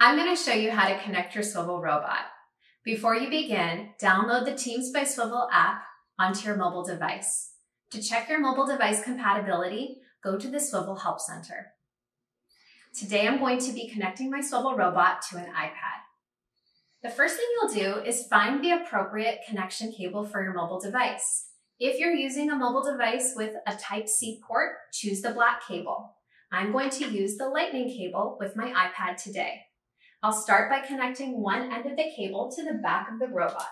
I'm going to show you how to connect your Swivl robot. Before you begin, download the Teams by Swivl app onto your mobile device. To check your mobile device compatibility, go to the Swivl Help Center. Today I'm going to be connecting my Swivl robot to an iPad. The first thing you'll do is find the appropriate connection cable for your mobile device. If you're using a mobile device with a Type-C port, choose the black cable. I'm going to use the Lightning cable with my iPad today. I'll start by connecting one end of the cable to the back of the robot.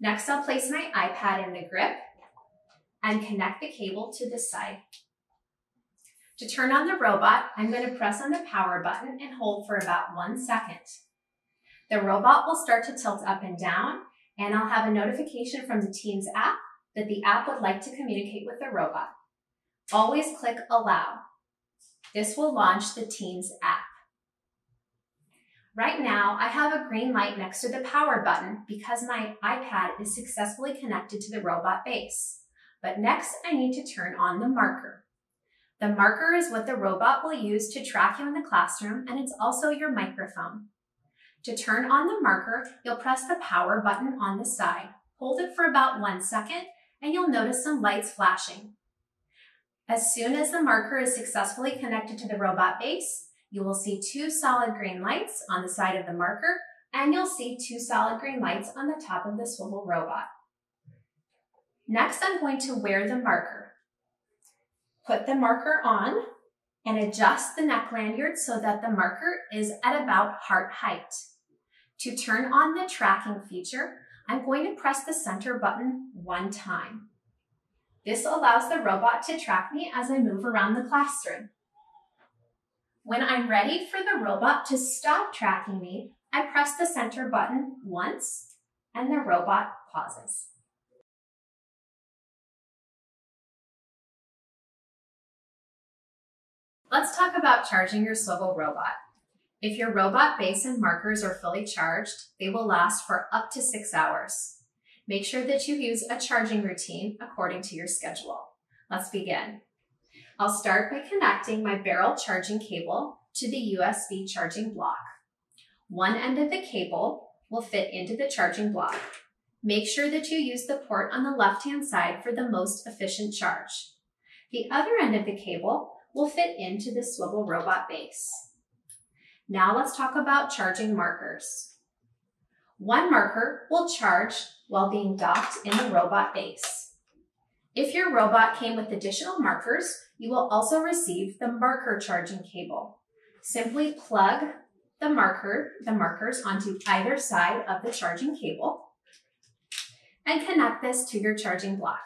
Next, I'll place my iPad in the grip and connect the cable to the side. To turn on the robot, I'm going to press on the power button and hold for about 1 second. The robot will start to tilt up and down, and I'll have a notification from the Teams app that the app would like to communicate with the robot. Always click Allow. This will launch the Teams app. Right now, I have a green light next to the power button because my iPad is successfully connected to the robot base. But next, I need to turn on the marker. The marker is what the robot will use to track you in the classroom, and it's also your microphone. To turn on the marker, you'll press the power button on the side. Hold it for about 1 second, and you'll notice some lights flashing. As soon as the marker is successfully connected to the robot base, you will see 2 solid green lights on the side of the marker, and you'll see 2 solid green lights on the top of the Swivl robot. Next, I'm going to wear the marker. Put the marker on and adjust the neck lanyard so that the marker is at about heart height. To turn on the tracking feature, I'm going to press the center button 1 time. This allows the robot to track me as I move around the classroom. When I'm ready for the robot to stop tracking me, I press the center button once and the robot pauses. Let's talk about charging your Swivl robot. If your robot base and markers are fully charged, they will last for up to 6 hours. Make sure that you use a charging routine according to your schedule. Let's begin. I'll start by connecting my barrel charging cable to the USB charging block. One end of the cable will fit into the charging block. Make sure that you use the port on the left-hand side for the most efficient charge. The other end of the cable will fit into the Swivl robot base. Now let's talk about charging markers. One marker will charge while being docked in the robot base. If your robot came with additional markers, you will also receive the marker charging cable. Simply plug the markers onto either side of the charging cable and connect this to your charging block.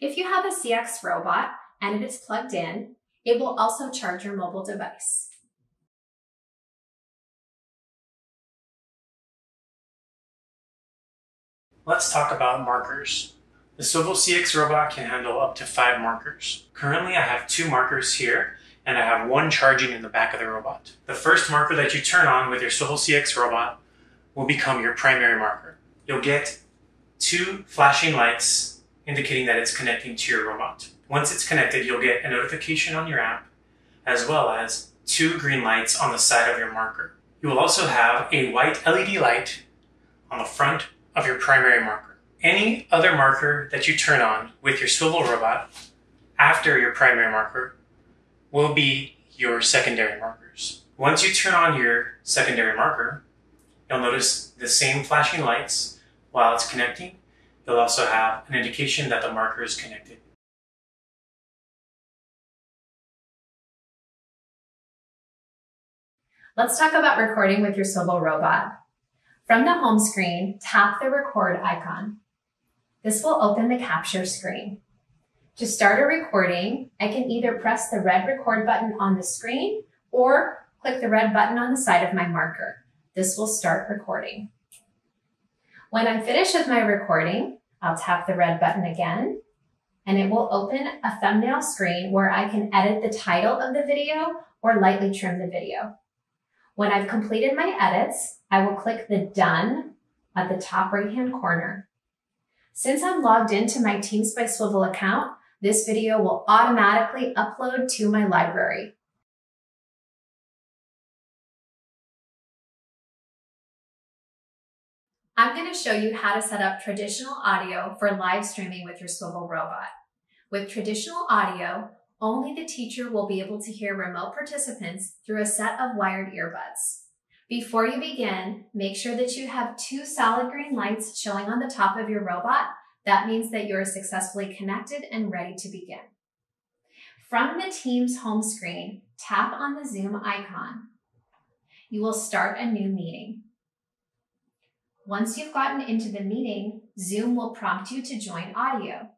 If you have a CX robot and it is plugged in, it will also charge your mobile device. Let's talk about markers. The Swivl CX robot can handle up to 5 markers. Currently, I have 2 markers here, and I have 1 charging in the back of the robot. The first marker that you turn on with your Swivl CX robot will become your primary marker. You'll get 2 flashing lights indicating that it's connecting to your robot. Once it's connected, you'll get a notification on your app, as well as 2 green lights on the side of your marker. You will also have a white LED light on the front of your primary marker. Any other marker that you turn on with your Swivl robot after your primary marker will be your secondary markers. Once you turn on your secondary marker, you'll notice the same flashing lights while it's connecting. You'll also have an indication that the marker is connected. Let's talk about recording with your Swivl robot. From the home screen, tap the record icon. This will open the capture screen. To start a recording, I can either press the red record button on the screen or click the red button on the side of my marker. This will start recording. When I'm finished with my recording, I'll tap the red button again, and it will open a thumbnail screen where I can edit the title of the video or lightly trim the video. When I've completed my edits, I will click the Done at the top right-hand corner. Since I'm logged into my Teams by Swivl account, this video will automatically upload to my library. I'm going to show you how to set up traditional audio for live streaming with your Swivl robot. With traditional audio, only the teacher will be able to hear remote participants through a set of wired earbuds. Before you begin, make sure that you have two solid green lights showing on the top of your robot. That means that you're successfully connected and ready to begin. From the Teams home screen, tap on the Zoom icon. You will start a new meeting. Once you've gotten into the meeting, Zoom will prompt you to join audio.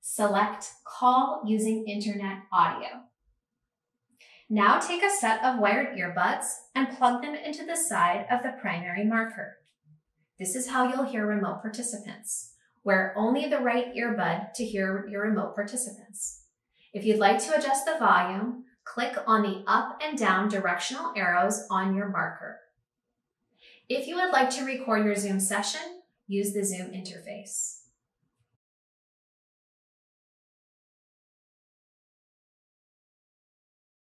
Select Call using Internet Audio. Now take a set of wired earbuds and plug them into the side of the primary marker. This is how you'll hear remote participants. Wear only the right earbud to hear your remote participants. If you'd like to adjust the volume, click on the up and down directional arrows on your marker. If you would like to record your Zoom session, use the Zoom interface.